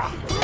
Ah!